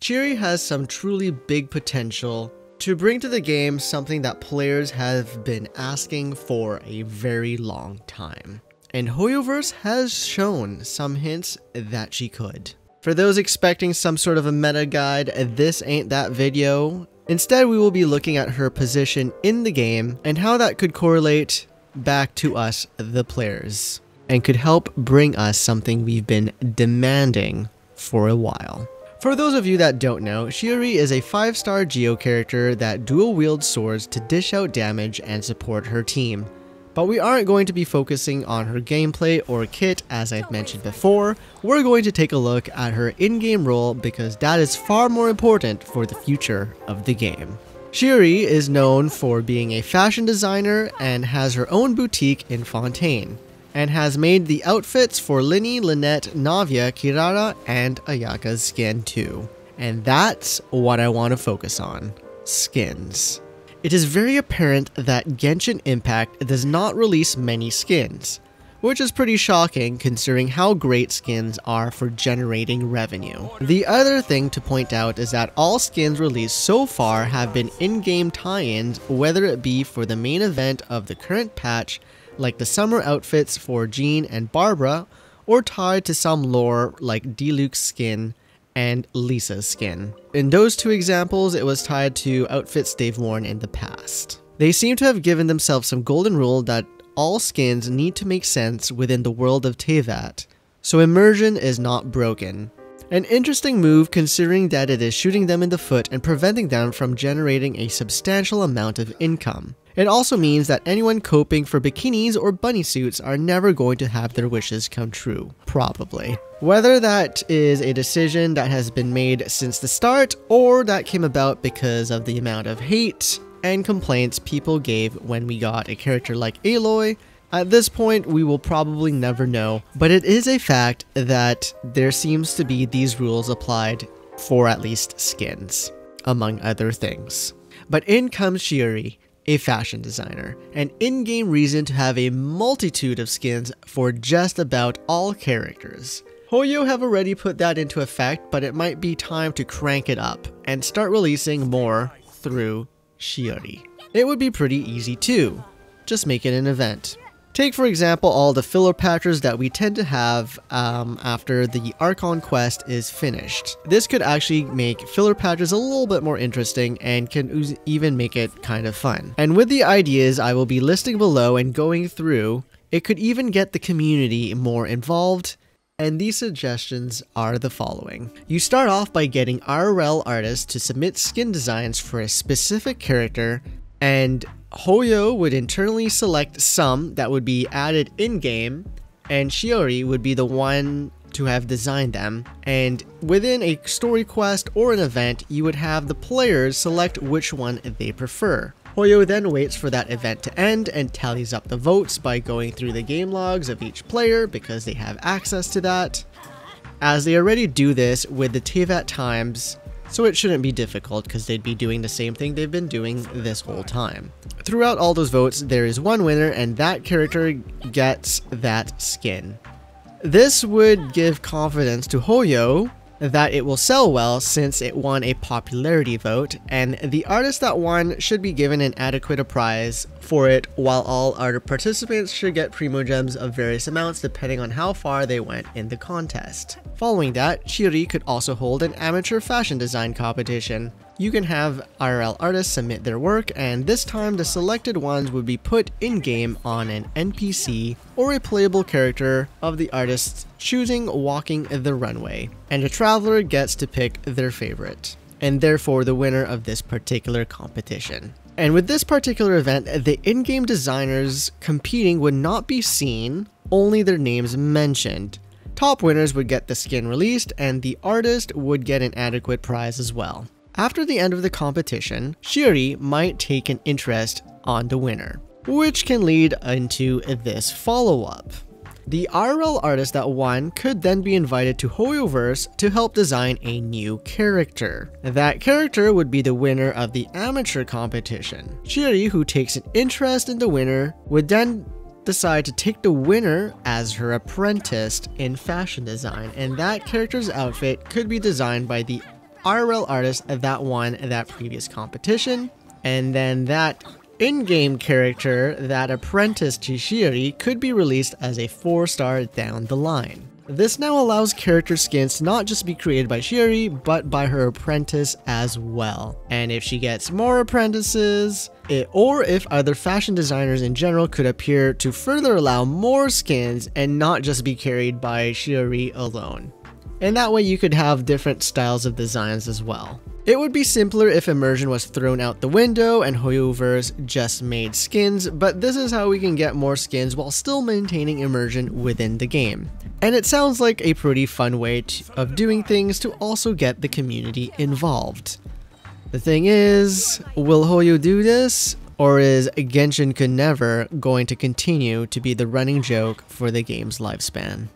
Chiori has some truly big potential to bring to the game something that players have been asking for a very long time. And Hoyoverse has shown some hints that she could. For those expecting some sort of a meta guide, this ain't that video. Instead, we will be looking at her position in the game and how that could correlate back to us, the players, and could help bring us something we've been demanding for a while. For those of you that don't know, Chiori is a 5-star Geo character that dual wields swords to dish out damage and support her team. But we aren't going to be focusing on her gameplay or kit as I've mentioned before. We're going to take a look at her in-game role because that is far more important for the future of the game. Chiori is known for being a fashion designer and has her own boutique in Fontaine, and has made the outfits for Linny, Lynette, Navia, Kirara, and Ayaka's skin too. And that's what I want to focus on. Skins. It is very apparent that Genshin Impact does not release many skins, which is pretty shocking considering how great skins are for generating revenue. The other thing to point out is that all skins released so far have been in-game tie-ins, whether it be for the main event of the current patch, like the summer outfits for Jean and Barbara, or tied to some lore like Deluxe skin and Lisa's skin. In those two examples, it was tied to outfits they've worn in the past. They seem to have given themselves some golden rule that all skins need to make sense within the world of Teyvat, so immersion is not broken. An interesting move considering that it is shooting them in the foot and preventing them from generating a substantial amount of income. It also means that anyone coping for bikinis or bunny suits are never going to have their wishes come true, probably. Whether that is a decision that has been made since the start or that came about because of the amount of hate and complaints people gave when we got a character like Aloy, at this point, we will probably never know, but it is a fact that there seems to be these rules applied for at least skins, among other things. But in comes Chiori, a fashion designer, an in-game reason to have a multitude of skins for just about all characters. Hoyo have already put that into effect, but it might be time to crank it up and start releasing more through Chiori. It would be pretty easy too, just make it an event. Take for example all the filler patches that we tend to have after the Archon quest is finished. This could actually make filler patches a little bit more interesting and can even make it kind of fun. And with the ideas I will be listing below and going through, it could even get the community more involved. And these suggestions are the following. You start off by getting IRL artists to submit skin designs for a specific character, and Hoyo would internally select some that would be added in-game, and Chiori would be the one to have designed them. And within a story quest or an event, you would have the players select which one they prefer. Hoyo then waits for that event to end and tallies up the votes by going through the game logs of each player because they have access to that, as they already do this with the Teyvat Times. So it shouldn't be difficult because they'd be doing the same thing they've been doing this whole time. Throughout all those votes, there is one winner and that character gets that skin. This would give confidence to Hoyo that it will sell well since it won a popularity vote, and the artist that won should be given an adequate prize for it, while all other participants should get primogems of various amounts depending on how far they went in the contest. Following that, Chiori could also hold an amateur fashion design competition. You can have IRL artists submit their work, and this time the selected ones would be put in-game on an NPC or a playable character of the artist's choosing walking the runway, and a traveler gets to pick their favorite, and therefore the winner of this particular competition. And with this particular event, the in-game designers competing would not be seen, only their names mentioned. Top winners would get the skin released, and the artist would get an adequate prize as well. After the end of the competition, Chiori might take an interest on the winner, which can lead into this follow-up. The IRL artist that won could then be invited to Hoyoverse to help design a new character. That character would be the winner of the amateur competition. Chiori, who takes an interest in the winner, would then decide to take the winner as her apprentice in fashion design, and that character's outfit could be designed by the IRL artist that won that previous competition, and then that in-game character that apprenticed to Chiori could be released as a 4-star down the line. This now allows character skins to not just be created by Chiori, but by her apprentice as well. And if she gets more apprentices, or if other fashion designers in general could appear to further allow more skins and not just be carried by Chiori alone. And that way you could have different styles of designs as well. It would be simpler if immersion was thrown out the window and Hoyoverse just made skins, but this is how we can get more skins while still maintaining immersion within the game. And it sounds like a pretty fun way of doing things to also get the community involved. The thing is, will Hoyo do this? Or is Genshin-kun never going to continue to be the running joke for the game's lifespan?